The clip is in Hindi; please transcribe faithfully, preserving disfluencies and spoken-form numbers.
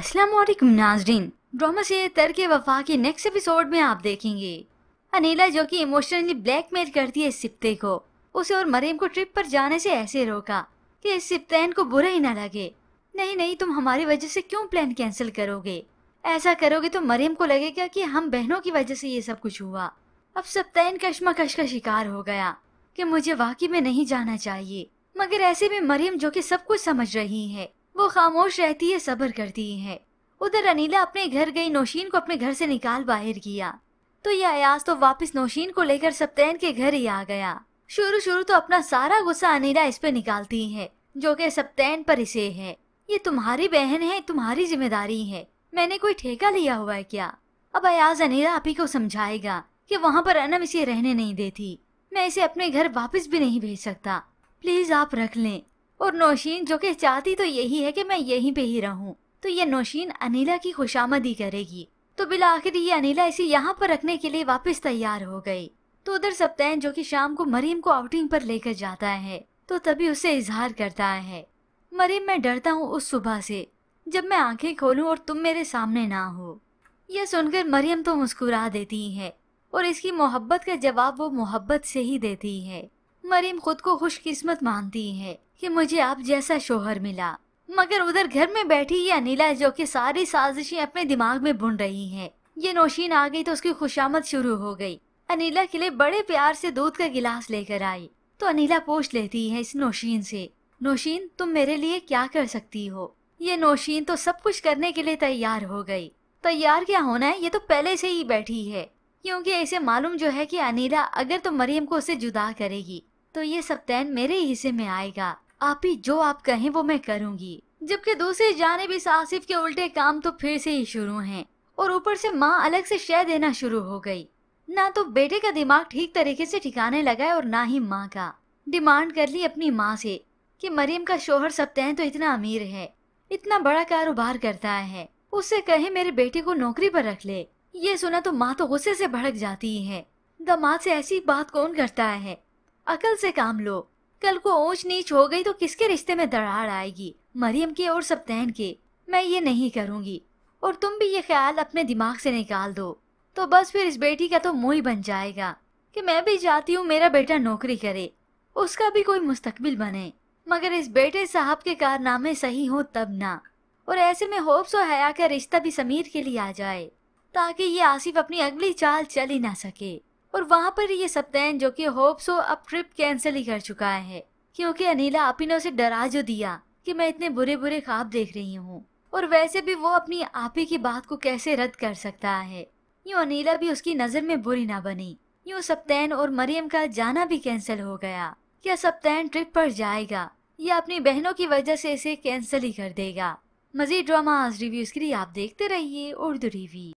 अस्सलाम वालेकुम नाज़रीन। ड्रामा से तरके वफा के नेक्स्ट एपिसोड में आप देखेंगे अनीला जो कि इमोशनली ब्लैकमेल करती है सिप्ते को, उसे और मरीम को ट्रिप पर जाने से ऐसे रोका कि सिप्तैन को बुरा ही ना लगे। नहीं नहीं, तुम हमारी वजह से क्यों प्लान कैंसिल करोगे? ऐसा करोगे तो मरीम को लगेगा कि हम बहनों की वजह से ये सब कुछ हुआ। अब सिप्तैन कश्मकश का शिकार हो गया कि मुझे वाकई में नहीं जाना चाहिए, मगर ऐसे में मरीम जो कि सब कुछ समझ रही है वो खामोश रहती है, सब्र करती है। उधर अनीला अपने घर गई, नौशीन को अपने घर से निकाल बाहर किया, तो ये अयाज तो वापस नौशीन को लेकर सिप्तैन के घर ही आ गया। शुरू शुरू तो अपना सारा गुस्सा अनीला इस पे निकालती है जो कि सिप्तैन पर इसे है। ये तुम्हारी बहन है, तुम्हारी जिम्मेदारी है, मैंने कोई ठेका लिया हुआ है क्या? अब अयाज अनीला आप ही को समझाएगा कि वहाँ पर अनम इसे रहने नहीं देती, मैं इसे अपने घर वापस भी नहीं भेज सकता, प्लीज आप रख लें। और नौशीन जो कि चाहती तो यही है कि मैं यहीं पे ही रहूं, तो ये नौशीन अनीला की खुशामदी करेगी। तो बिला आखिर ये अनीला इसे यहाँ पर रखने के लिए वापस तैयार हो गई। तो उधर सिप्तैन जो कि शाम को मरीम को आउटिंग पर लेकर जाता है, तो तभी उसे इजहार करता है, मरीम मैं डरता हूँ उस सुबह से जब मैं आंखें खोलूँ और तुम मेरे सामने ना हो। यह सुनकर मरीम तो मुस्कुरा देती है और इसकी मोहब्बत का जवाब वो मोहब्बत से ही देती है। मरीम खुद को खुशकिस्मत मानती है कि मुझे आप जैसा शोहर मिला, मगर उधर घर में बैठी ये अनीला जो कि सारी साजिशें अपने दिमाग में बुन रही है। ये नौशीन आ गई तो उसकी खुशामद शुरू हो गई। अनीला के लिए बड़े प्यार से दूध का गिलास लेकर आई, तो अनीला पूछ लेती है इस नौशीन से, नौशीन तुम मेरे लिए क्या कर सकती हो? ये नौशीन तो सब कुछ करने के लिए तैयार हो गई। तैयार क्या होना है, ये तो पहले से ही बैठी है, क्योंकि इसे मालूम जो है कि अनीला अगर तो मरीम को उससे जुदा करेगी तो ये सिप्तैन मेरे ही हिस्से में आएगा, आप ही जो आप कहें वो मैं करूंगी। जबकि दूसरी जानिब इस आसिफ के उल्टे काम तो फिर से ही शुरू हैं और ऊपर से माँ अलग से शय देना शुरू हो गई। ना तो बेटे का दिमाग ठीक तरीके से ठिकाने लगा है और ना ही माँ का। डिमांड कर ली अपनी माँ से कि मरीम का शोहर सिप्तैन तो इतना अमीर है, इतना बड़ा कारोबार करता है, उससे कहे मेरे बेटे को नौकरी पर रख ले। ये सुना तो माँ तो गुस्से से भड़क जाती है, दामाद से ऐसी बात कौन करता है, अकल से काम लो। कल को ऊंच नीच हो गई तो किसके रिश्ते में दरार आएगी, मरियम के और सिप्तैन के। मैं ये नहीं करूँगी और तुम भी ये ख्याल अपने दिमाग से निकाल दो। तो बस फिर इस बेटी का तो मुँह ही बन जाएगा कि मैं भी चाहती हूँ मेरा बेटा नौकरी करे, उसका भी कोई मुस्तकबिल बने, मगर इस बेटे साहब के कारनामे सही हो तब ना। और ऐसे में होप्स और हया का रिश्ता भी समीर के लिए आ जाए ताकि ये आसिफ अपनी अगली चाल चल ही ना सके। और वहाँ पर ये सिप्तैन जो कि होप्सो अब ट्रिप कैंसिल ही कर चुका है, क्योंकि अनीला आपी ने उसे डरा जो दिया कि मैं इतने बुरे बुरे ख्वाब देख रही हूँ, और वैसे भी वो अपनी आपी की बात को कैसे रद्द कर सकता है। यूँ अनीला भी उसकी नज़र में बुरी ना बनी। यूँ सिप्तैन और मरियम का जाना भी कैंसिल हो गया। क्या सिप्तैन ट्रिप पर जाएगा या अपनी बहनों की वजह से इसे कैंसिल ही कर देगा? मज़ीद ड्रामा रिव्यूज़ के लिए आप देखते रहिए उर्दू टीवी।